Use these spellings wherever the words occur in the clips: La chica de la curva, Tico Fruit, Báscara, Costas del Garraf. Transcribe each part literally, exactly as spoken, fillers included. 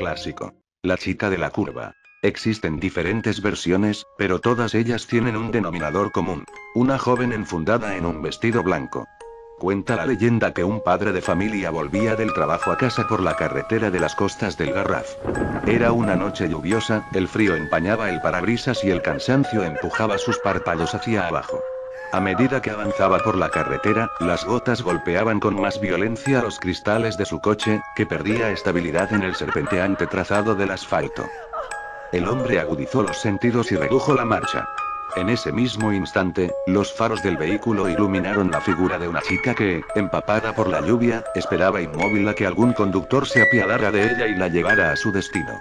clásico. La chica de la curva. Existen diferentes versiones, pero todas ellas tienen un denominador común. Una joven enfundada en un vestido blanco. Cuenta la leyenda que un padre de familia volvía del trabajo a casa por la carretera de las Costas del Garraf. Era una noche lluviosa, el frío empañaba el parabrisas y el cansancio empujaba sus párpados hacia abajo. A medida que avanzaba por la carretera, las gotas golpeaban con más violencia los cristales de su coche, que perdía estabilidad en el serpenteante trazado del asfalto. El hombre agudizó los sentidos y redujo la marcha. En ese mismo instante, los faros del vehículo iluminaron la figura de una chica que, empapada por la lluvia, esperaba inmóvil a que algún conductor se apiadara de ella y la llevara a su destino.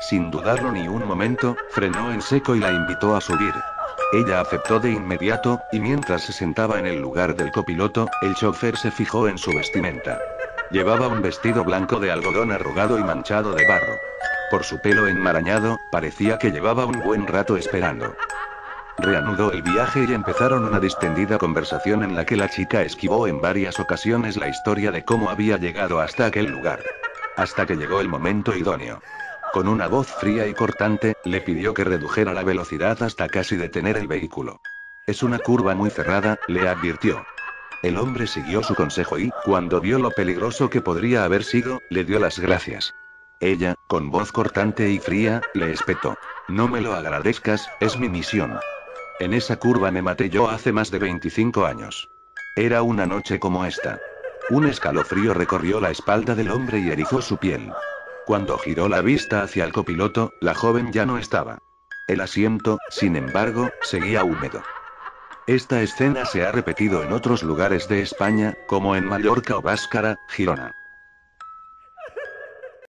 Sin dudarlo ni un momento, frenó en seco y la invitó a subir. Ella aceptó de inmediato, y mientras se sentaba en el lugar del copiloto, el chofer se fijó en su vestimenta. Llevaba un vestido blanco de algodón arrugado y manchado de barro. Por su pelo enmarañado, parecía que llevaba un buen rato esperando. Reanudó el viaje y empezaron una distendida conversación en la que la chica esquivó en varias ocasiones la historia de cómo había llegado hasta aquel lugar. Hasta que llegó el momento idóneo. Con una voz fría y cortante, le pidió que redujera la velocidad hasta casi detener el vehículo. Es una curva muy cerrada, le advirtió. El hombre siguió su consejo y, cuando vio lo peligroso que podría haber sido, le dio las gracias. Ella, con voz cortante y fría, le espetó. No me lo agradezcas, es mi misión. En esa curva me maté yo hace más de veinticinco años. Era una noche como esta. Un escalofrío recorrió la espalda del hombre y erizó su piel. Cuando giró la vista hacia el copiloto, la joven ya no estaba. El asiento, sin embargo, seguía húmedo. Esta escena se ha repetido en otros lugares de España, como en Mallorca o Báscara, Girona.